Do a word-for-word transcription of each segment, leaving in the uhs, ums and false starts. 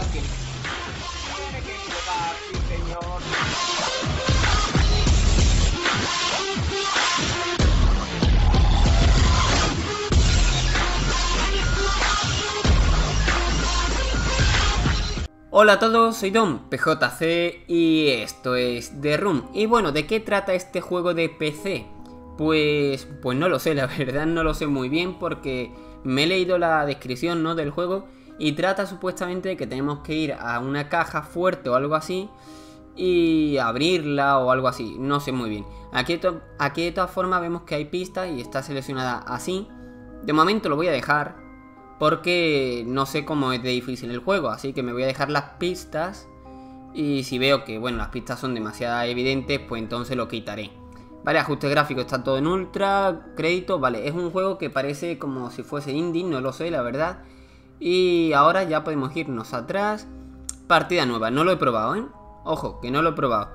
Tarkin. Tiene que explotar, sí señor. Hola a todos, soy DonPjC y esto es The Room. Y bueno, ¿de qué trata este juego de P C? Pues, pues no lo sé, la verdad no lo sé muy bien porque me he leído la descripción, ¿no?, del juego, y trata supuestamente de que tenemos que ir a una caja fuerte o algo así y abrirla o algo así, no sé muy bien. Aquí de, to aquí de todas formas vemos que hay pistas y está seleccionada así. De momento lo voy a dejar, porque no sé cómo es de difícil el juego, así que me voy a dejar las pistas. Y si veo que, bueno, las pistas son demasiado evidentes, pues entonces lo quitaré. Vale, ajuste gráfico, está todo en ultra, crédito, vale. Es un juego que parece como si fuese indie, no lo sé, la verdad. Y ahora ya podemos irnos atrás. Partida nueva, no lo he probado, ¿eh? Ojo, que no lo he probado.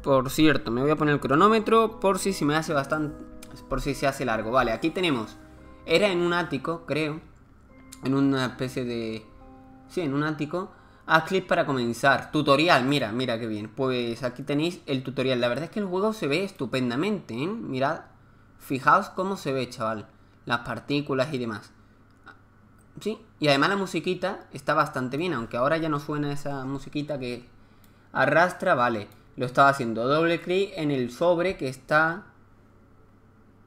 Por cierto, me voy a poner el cronómetro por si se me hace bastante... por si se hace largo. Vale, aquí tenemos... Era en un ático, creo. En una especie de... sí, en un ático. Haz clic para comenzar. Tutorial, mira, mira qué bien. Pues aquí tenéis el tutorial. La verdad es que el juego se ve estupendamente, ¿eh? Mirad, fijaos cómo se ve, chaval. Las partículas y demás. Sí, y además la musiquita está bastante bien, aunque ahora ya no suena esa musiquita que arrastra, vale. Lo estaba haciendo. Doble clic en el sobre que está...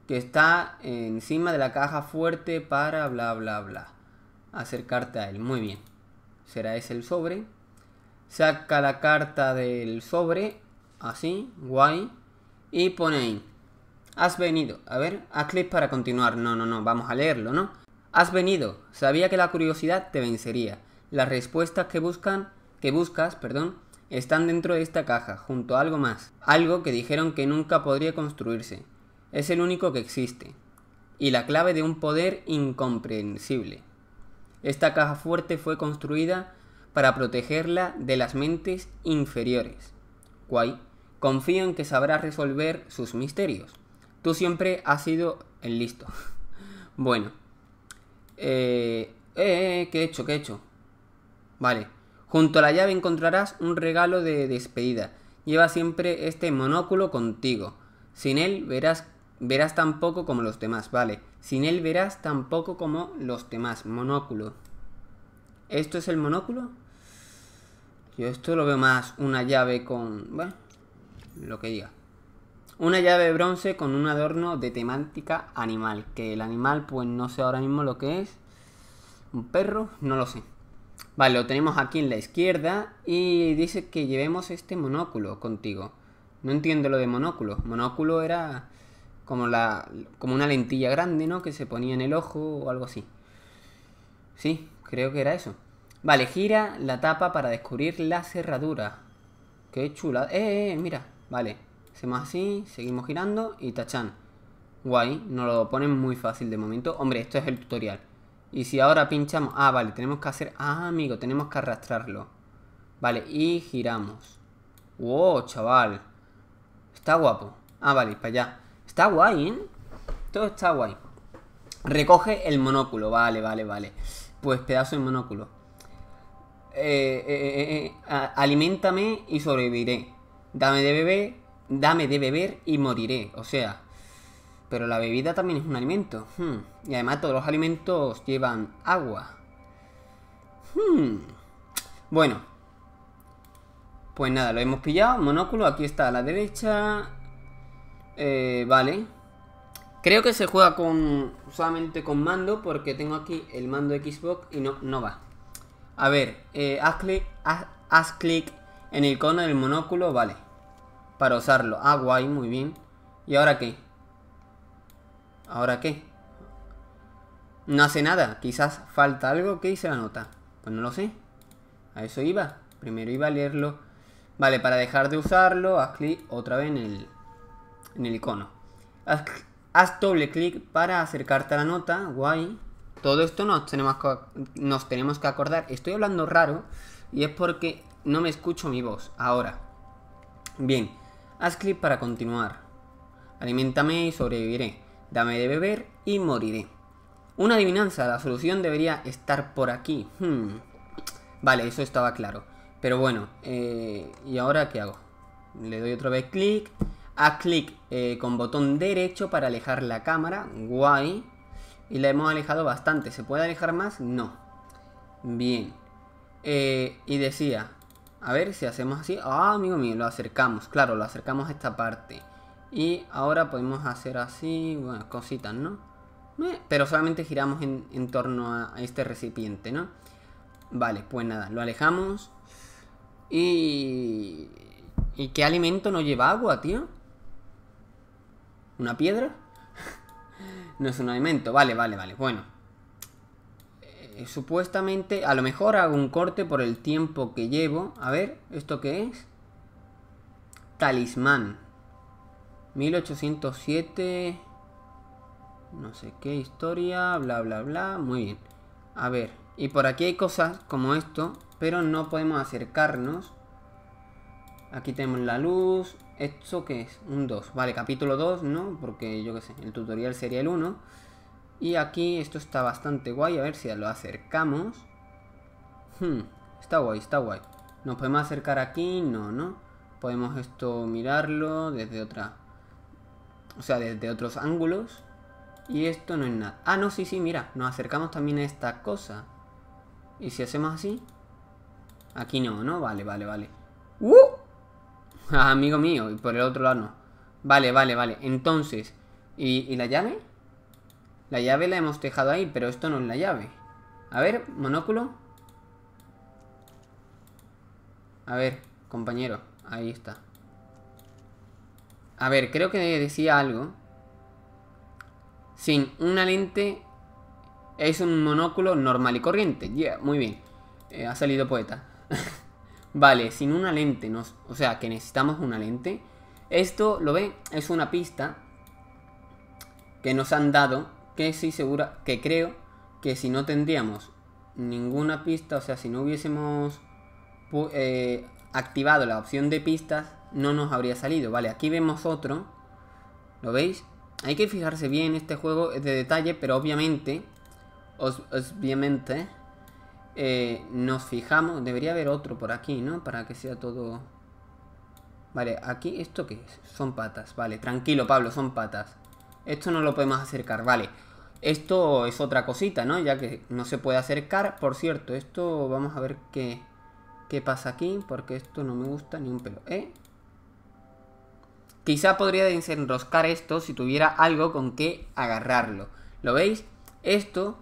que está encima de la caja fuerte para bla, bla, bla. Acercarte a él, muy bien. Será ese el sobre. Saca la carta del sobre, así, guay. Y pone ahí: has venido, a ver, haz clic para continuar. No, no, no, vamos a leerlo, ¿no? Has venido, sabía que la curiosidad te vencería. Las respuestas que buscan, que buscas, perdón, están dentro de esta caja, junto a algo más. Algo que dijeron que nunca podría construirse. Es el único que existe. Y la clave de un poder incomprensible. Esta caja fuerte fue construida para protegerla de las mentes inferiores. Guay. Confío en que sabrás resolver sus misterios. Tú siempre has sido el listo. Bueno. Eh, eh, eh, ¿qué he hecho? ¿Qué he hecho? Vale. Junto a la llave encontrarás un regalo de despedida. Lleva siempre este monóculo contigo. Sin él verás... verás tan poco como los demás, vale. Sin él verás tan poco como los demás. Monóculo. ¿Esto es el monóculo? Yo esto lo veo más una llave con... bueno, lo que diga. Una llave de bronce con un adorno de temática animal. Que el animal, pues no sé ahora mismo lo que es. ¿Un perro? No lo sé. Vale, lo tenemos aquí en la izquierda. Y dice que llevemos este monóculo contigo. No entiendo lo de monóculo. Monóculo era... Como, la, como una lentilla grande, ¿no? Que se ponía en el ojo o algo así. Sí, creo que era eso. Vale, gira la tapa para descubrir la cerradura. Qué chula. ¡Eh, eh, mira! Vale, hacemos así, seguimos girando y tachán. Guay, nos lo ponen muy fácil de momento. Hombre, esto es el tutorial. Y si ahora pinchamos... Ah, vale, tenemos que hacer... Ah, amigo, tenemos que arrastrarlo. Vale, y giramos. ¡Wow, chaval! Está guapo. Ah, vale, para allá. Está guay, ¿eh? Todo está guay. Recoge el monóculo. Vale, vale, vale. Pues pedazo de monóculo. Eh, eh, eh, eh. Aliméntame y sobreviviré. Dame de beber, dame de beber y moriré. O sea, pero la bebida también es un alimento. Hmm. Y además todos los alimentos llevan agua. Hmm. Bueno. Pues nada, lo hemos pillado. Monóculo, aquí está a la derecha... Eh, vale. Creo que se juega con solamente con mando, porque tengo aquí el mando de Xbox y no, no va. A ver, eh, haz clic haz, haz clic en el icono del monóculo, vale. Para usarlo. Ah, guay, muy bien. ¿Y ahora qué? ¿Ahora qué? No hace nada. Quizás falta algo. ¿Qué dice la nota? Pues no lo sé. A eso iba. Primero iba a leerlo. Vale, para dejar de usarlo, haz clic otra vez en el... en el icono. Haz, haz doble clic para acercarte a la nota. Guay. Todo esto nos tenemos, nos tenemos que acordar. Estoy hablando raro y es porque no me escucho mi voz ahora. Bien. Haz clic para continuar. Aliméntame y sobreviviré. Dame de beber y moriré. Una adivinanza. La solución debería estar por aquí. Hmm. Vale, eso estaba claro. Pero bueno, eh, ¿y ahora qué hago? Le doy otra vez clic. Haz clic eh, con botón derecho para alejar la cámara. Guay. Y la hemos alejado bastante. ¿Se puede alejar más? No. Bien. Eh, y decía... A ver si hacemos así. Ah, amigo mío, lo acercamos. Claro, lo acercamos a esta parte. Y ahora podemos hacer así... Bueno, cositas, ¿no? Eh, pero solamente giramos en, en torno a, a este recipiente, ¿no? Vale, pues nada, lo alejamos. Y... ¿Y qué alimento no lleva agua, tío? ¿Una piedra? No es un alimento. Vale, vale, vale. Bueno. Eh, supuestamente... A lo mejor hago un corte por el tiempo que llevo. A ver, ¿esto qué es? Talismán. mil ochocientos siete... No sé qué historia... Bla, bla, bla. Muy bien. A ver. Y por aquí hay cosas como esto. Pero no podemos acercarnos. Aquí tenemos la luz. ¿Esto qué es? Un dos. Vale, capítulo dos, ¿no? Porque yo qué sé, el tutorial sería el uno. Y aquí esto está bastante guay. A ver si lo acercamos. Hmm, está guay, está guay. ¿Nos podemos acercar aquí? No, ¿no? Podemos esto mirarlo desde otra... O sea, desde otros ángulos. Y esto no es nada. Ah, no, sí, sí, mira. Nos acercamos también a esta cosa. ¿Y si hacemos así? Aquí no, ¿no? Vale, vale, vale. ¡Uh! Amigo mío, y por el otro lado no. Vale, vale, vale, entonces ¿y, ¿y la llave? La llave la hemos dejado ahí, pero esto no es la llave. A ver, monóculo. A ver, compañero. Ahí está. A ver, creo que decía algo. Sin una lente es un monóculo normal y corriente. Yeah, muy bien, eh, ha salido poeta. Vale, sin una lente, nos, o sea, que necesitamos una lente. Esto, ¿lo ve? Es una pista que nos han dado, que sí segura, que creo que si no tendríamos ninguna pista, o sea, si no hubiésemos eh, activado la opción de pistas, no nos habría salido. Vale, aquí vemos otro, ¿lo veis? Hay que fijarse bien, este juego es de detalle, pero obviamente, os, obviamente... Eh, nos fijamos, debería haber otro por aquí, ¿no? Para que sea todo... Vale, aquí, ¿esto qué es? Son patas, vale, tranquilo Pablo, son patas. Esto no lo podemos acercar, vale. Esto es otra cosita, ¿no? Ya que no se puede acercar, por cierto, esto vamos a ver qué, qué pasa aquí, porque esto no me gusta ni un pelo, ¿eh? Quizá podría desenroscar esto si tuviera algo con que agarrarlo. ¿Lo veis? Esto...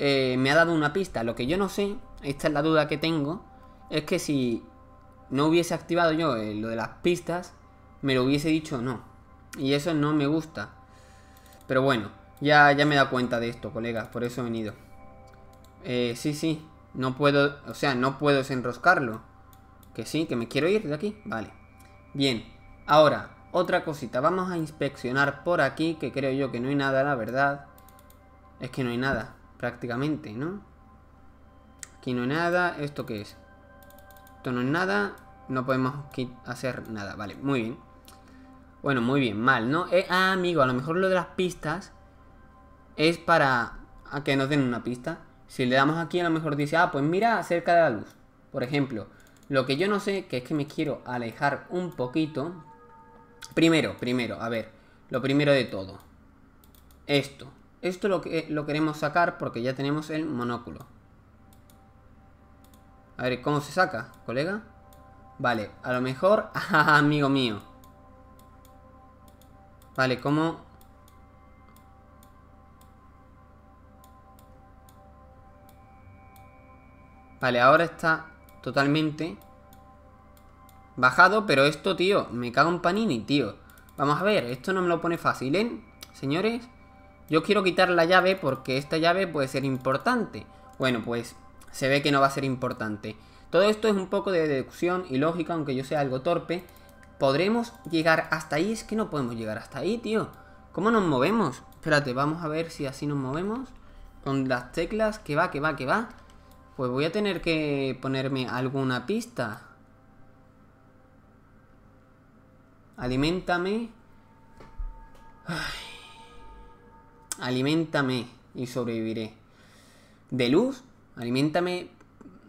Eh, me ha dado una pista. Lo que yo no sé, esta es la duda que tengo, es que si no hubiese activado yo eh, lo de las pistas, me lo hubiese dicho no. Y eso no me gusta. Pero bueno, ya, ya me he dado cuenta de esto, colegas, por eso he venido. Eh, sí, sí, no puedo, o sea, no puedo desenroscarlo. Que sí, que me quiero ir de aquí. Vale. Bien, ahora, otra cosita. Vamos a inspeccionar por aquí, que creo yo que no hay nada, la verdad. Es que no hay nada. Prácticamente, ¿no? Aquí no hay nada. ¿Esto qué es? Esto no es nada. No podemos hacer nada. Vale, muy bien. Bueno, muy bien. Mal, ¿no? Eh, ah, amigo, a lo mejor lo de las pistas es para a que nos den una pista. Si le damos aquí, a lo mejor dice, ah, pues mira cerca de la luz. Por ejemplo, lo que yo no sé, que es que me quiero alejar un poquito. Primero, primero, a ver. Lo primero de todo. Esto. Esto lo, que, lo queremos sacar porque ya tenemos el monóculo. A ver, ¿cómo se saca, colega? Vale, a lo mejor... amigo mío. Vale, ¿cómo? Vale, ahora está totalmente bajado, pero esto, tío, me cago en Panini, tío. Vamos a ver, esto no me lo pone fácil, ¿eh? Señores... Yo quiero quitar la llave porque esta llave puede ser importante. Bueno, pues se ve que no va a ser importante. Todo esto es un poco de deducción y lógica, aunque yo sea algo torpe. ¿Podremos llegar hasta ahí? Es que no podemos llegar hasta ahí, tío. ¿Cómo nos movemos? Espérate, vamos a ver si así nos movemos. Con las teclas, que va, que va, que va. Pues voy a tener que ponerme alguna pista. Aliméntame. Ay. Aliméntame y sobreviviré. ¿De luz? Aliméntame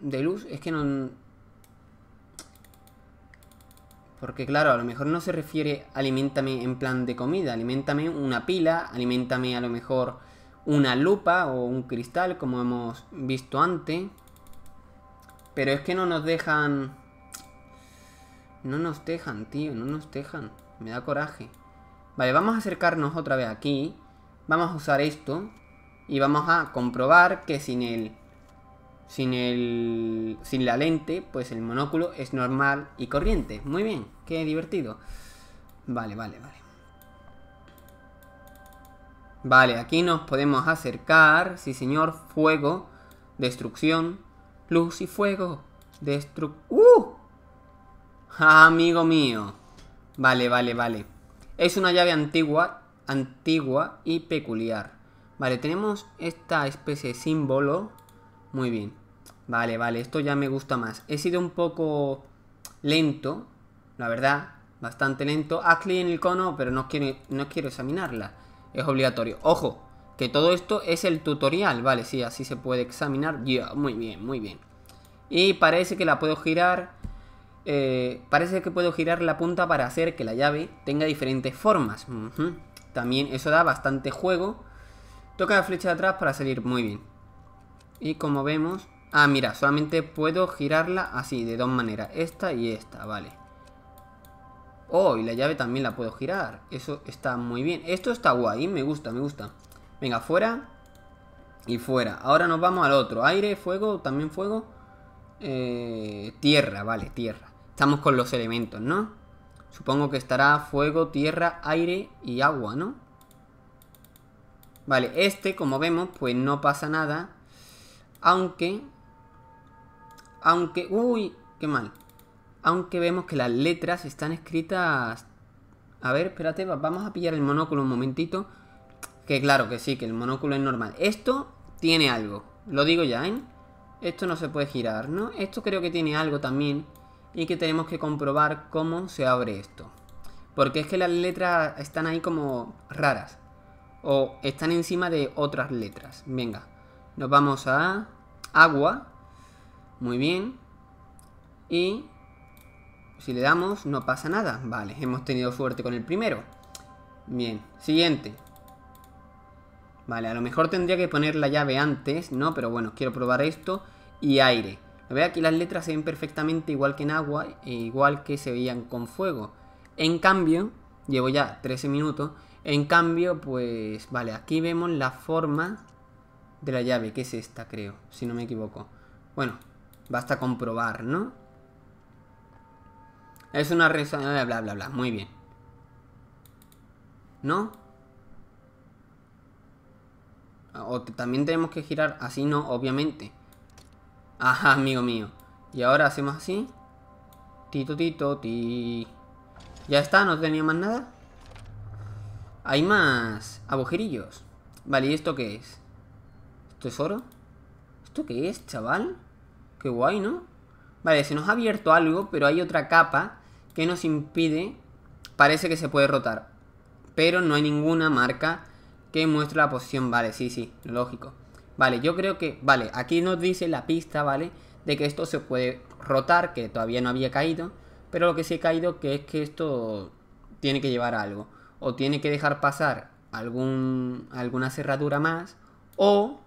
de luz, es que no... Porque claro, a lo mejor no se refiere aliméntame en plan de comida, aliméntame una pila, aliméntame a lo mejor una lupa o un cristal, como hemos visto antes. Pero es que no nos dejan... No nos dejan, tío, no nos dejan. Me da coraje. Vale, vamos a acercarnos otra vez aquí. Vamos a usar esto. Y vamos a comprobar que sin el... Sin el... Sin la lente, pues el monóculo es normal y corriente. Muy bien, qué divertido. Vale, vale, vale. Vale, aquí nos podemos acercar. Sí, señor. Fuego. Destrucción. Luz y fuego. Destru... ¡Uh! Amigo mío. Vale, vale, vale. Es una llave antigua, antigua y peculiar. Vale, tenemos esta especie de símbolo. Muy bien. Vale, vale, esto ya me gusta más. He sido un poco lento, la verdad, bastante lento. Haz clic en el icono, pero no quiero, no quiero examinarla. Es obligatorio. Ojo, que todo esto es el tutorial. Vale, sí, así se puede examinar. Yeah, muy bien, muy bien. Y parece que la puedo girar... Eh, parece que puedo girar la punta para hacer que la llave tenga diferentes formas. Uh-huh. También eso da bastante juego. Toca la flecha de atrás para salir. Muy bien. Y como vemos... Ah, mira, solamente puedo girarla así, de dos maneras. Esta y esta, vale. Oh, y la llave también la puedo girar. Eso está muy bien. Esto está guay, me gusta, me gusta. Venga, fuera y fuera. Ahora nos vamos al otro. Aire, fuego, también fuego. Eh, tierra, vale, tierra. Estamos con los elementos, ¿no? Supongo que estará fuego, tierra, aire y agua, ¿no? Vale, este, como vemos, pues no pasa nada. Aunque... Aunque... Uy, qué mal. Aunque vemos que las letras están escritas... A ver, espérate, vamos a pillar el monóculo un momentito. Que claro que sí, que el monóculo es normal. Esto tiene algo, lo digo ya, ¿eh? Esto no se puede girar, ¿no? Esto creo que tiene algo también. Y que tenemos que comprobar cómo se abre esto. Porque es que las letras están ahí como raras. O están encima de otras letras. Venga, nos vamos a agua. Muy bien. Y si le damos no pasa nada. Vale, hemos tenido suerte con el primero. Bien, siguiente. Vale, a lo mejor tendría que poner la llave antes, ¿no? Pero bueno, quiero probar esto. Y aire. Veis aquí las letras se ven perfectamente igual que en agua, e igual que se veían con fuego. En cambio, llevo ya trece minutos, en cambio, pues vale, aquí vemos la forma de la llave, que es esta, creo, si no me equivoco. Bueno, basta comprobar, ¿no? Es una resonancia, bla, bla, bla, muy bien. ¿No? O también tenemos que girar así, no, obviamente. Ajá, amigo mío. Y ahora hacemos así. Tito, tito, ti. Ya está, no tenía más nada. Hay más agujerillos. Vale, ¿y esto qué es? ¿Esto es oro? ¿Esto qué es, chaval? Qué guay, ¿no? Vale, se nos ha abierto algo, pero hay otra capa que nos impide. Parece que se puede rotar, pero no hay ninguna marca que muestre la posición. Vale, sí, sí, lógico. Vale, yo creo que... Vale, aquí nos dice la pista, ¿vale? De que esto se puede rotar, que todavía no había caído. Pero lo que sí he caído que es que esto tiene que llevar algo. O tiene que dejar pasar algún alguna cerradura más. O...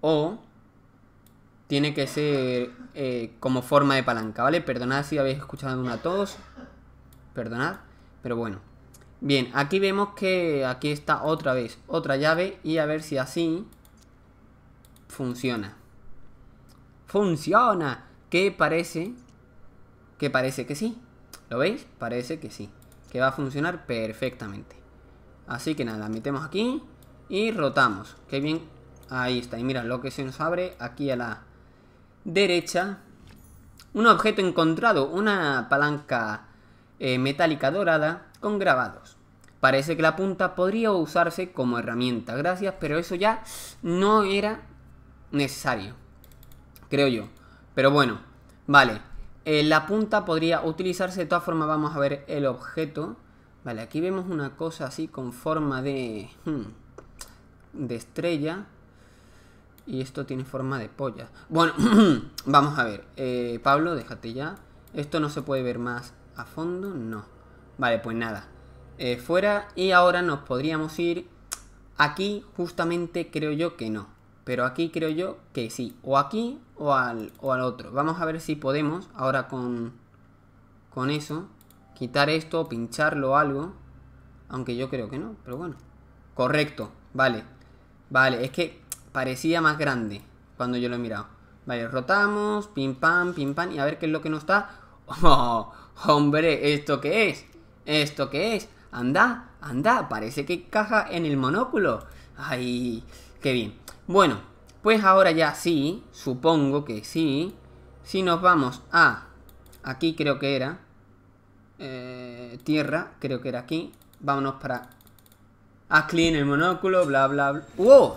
O... Tiene que ser eh, como forma de palanca, ¿vale? Perdonad si habéis escuchado una tos. Perdonad. Pero bueno. Bien, aquí vemos que aquí está otra vez otra llave. Y a ver si así... Funciona. ¡Funciona! Que parece... Que parece que sí. ¿Lo veis? Parece que sí. Que va a funcionar perfectamente. Así que nada, metemos aquí y rotamos. ¡Qué bien! Ahí está. Y mira lo que se nos abre aquí a la derecha. Un objeto encontrado. Una palanca eh, metálica dorada con grabados. Parece que la punta podría usarse como herramienta. Gracias, pero eso ya no era... necesario, creo yo. Pero bueno, vale, eh, la punta podría utilizarse. De todas formas vamos a ver el objeto. Vale, aquí vemos una cosa así con forma de hmm, de estrella. Y esto tiene forma de polla. Bueno, vamos a ver. Eh, Pablo, déjate ya. Esto no se puede ver más a fondo, no. Vale, pues nada. Eh, fuera. Y ahora nos podríamos ir. Aquí justamente creo yo que no. Pero aquí creo yo que sí. O aquí o al, o al otro. Vamos a ver si podemos ahora con, con eso. Quitar esto o pincharlo o algo. Aunque yo creo que no, pero bueno. Correcto, vale. Vale, es que parecía más grande cuando yo lo he mirado. Vale, rotamos, pim pam, pim pam. Y a ver qué es lo que no está. ¡Oh, hombre! ¿Esto qué es? ¿Esto qué es? Anda, anda, parece que encaja en el monóculo. ¡Ay, qué bien! Bueno, pues ahora ya sí, supongo que sí. Si nos vamos a... Aquí creo que era... Eh, tierra, creo que era aquí. Vámonos para... Haz clic en el monóculo, bla, bla, bla. ¡Wow!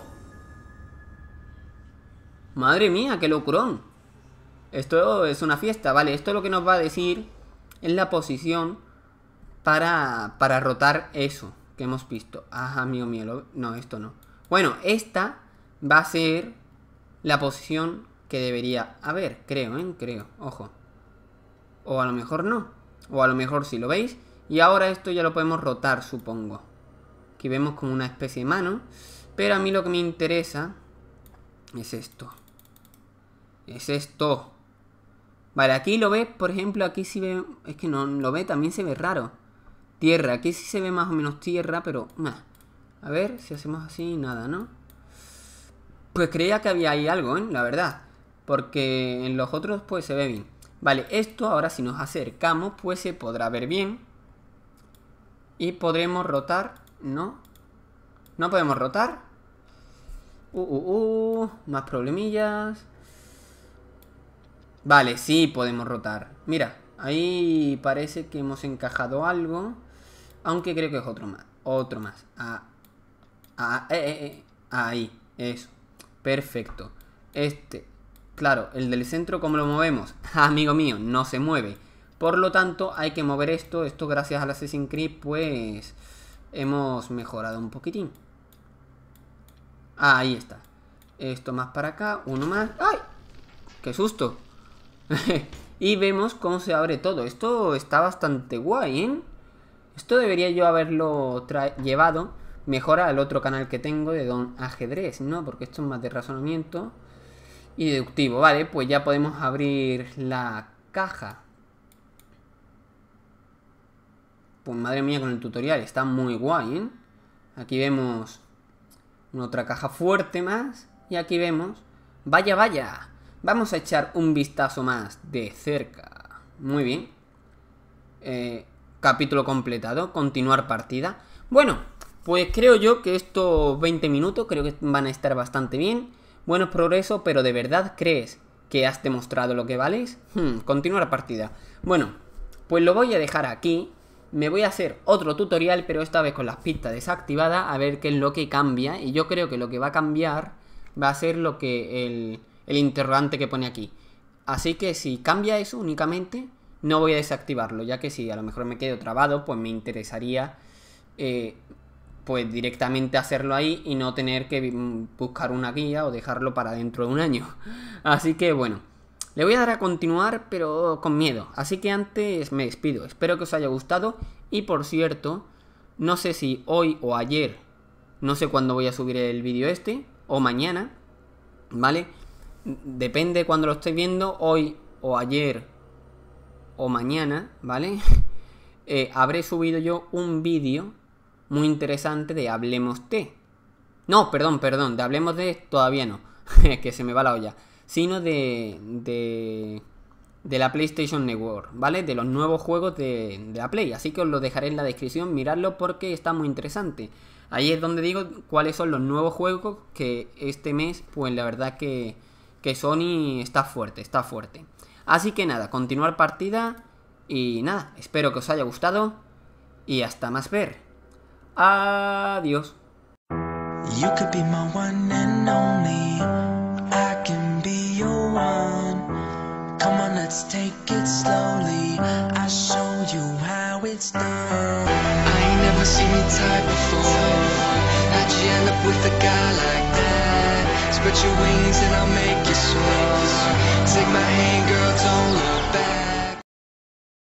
Madre mía, qué locurón. Esto es una fiesta, vale. Esto lo que nos va a decir es la posición para, para rotar eso que hemos visto. Ajá, mío, mío. Lo... No, esto no. Bueno, esta va a ser la posición que debería haber, creo, ¿eh? Creo, ojo. O a lo mejor no. O a lo mejor sí, ¿lo veis? Y ahora esto ya lo podemos rotar, supongo. Aquí vemos como una especie de mano. Pero a mí lo que me interesa es esto. Es esto. Vale, aquí lo ve, por ejemplo, aquí sí ve... Es que no lo ve, también se ve raro. Tierra, aquí sí se ve más o menos tierra, pero... Nah. A ver, si hacemos así, nada, ¿no? Pues creía que había ahí algo, ¿eh? La verdad. Porque en los otros, pues, se ve bien. Vale, esto ahora si nos acercamos, pues se podrá ver bien. Y podremos rotar, ¿no? No podemos rotar. Uh, uh, uh, más problemillas. Vale, sí podemos rotar. Mira, ahí parece que hemos encajado algo. Aunque creo que es otro más. Otro más. Ah, ah, eh, eh, eh. Ahí, eso. Perfecto. Este, claro, el del centro, ¿cómo lo movemos? Amigo mío, no se mueve. Por lo tanto, hay que mover esto. Esto gracias al Assassin's Creed, pues, hemos mejorado un poquitín. Ah, ahí está. Esto más para acá, uno más. ¡Ay! ¡Qué susto! Y vemos cómo se abre todo. Esto está bastante guay, ¿eh? Esto debería yo haberlo llevado mejor al otro canal que tengo de Don Ajedrez, ¿no? Porque esto es más de razonamiento y deductivo. Vale, pues ya podemos abrir la caja. Pues madre mía con el tutorial, está muy guay, ¿eh? Aquí vemos otra caja fuerte más. Y aquí vemos... ¡Vaya, vaya! Vamos a echar un vistazo más de cerca. Muy bien. Eh, capítulo completado. Continuar partida. Bueno, pues creo yo que estos veinte minutos creo que van a estar bastante bien. Buenos progresos, pero ¿de verdad crees que has demostrado lo que vales? Hmm, continuar partida. Bueno, pues lo voy a dejar aquí. Me voy a hacer otro tutorial, pero esta vez con las pistas desactivadas. A ver qué es lo que cambia. Y yo creo que lo que va a cambiar va a ser lo que el... el interrogante que pone aquí. Así que si cambia eso únicamente, no voy a desactivarlo, ya que si a lo mejor me quedo trabado, pues me interesaría eh, pues directamente hacerlo ahí y no tener que buscar una guía o dejarlo para dentro de un año. Así que bueno, le voy a dar a continuar, pero con miedo. Así que antes me despido. Espero que os haya gustado. Y por cierto, no sé si hoy o ayer, no sé cuándo voy a subir el vídeo este, o mañana, ¿vale? Depende cuando lo estéis viendo, hoy o ayer o mañana, ¿vale? Eh, habré subido yo un vídeo muy interesante de Hablemos de... No, perdón, perdón, de Hablemos de todavía no, que se me va la olla. Sino de, de, de la PlayStation Network, ¿vale? De los nuevos juegos de, de la Play. Así que os lo dejaré en la descripción, miradlo porque está muy interesante. Ahí es donde digo cuáles son los nuevos juegos que este mes, pues la verdad que... que Sony está fuerte, está fuerte. Así que nada, continuar partida. Y nada, espero que os haya gustado. Y hasta más ver. Adiós. You could be my one and only. I can be your one. Come on, let's take it slowly. I show you how it's done. I ain't never seen me type before. How'd you end up with a guy like that? spread your wings and I'll make you swim.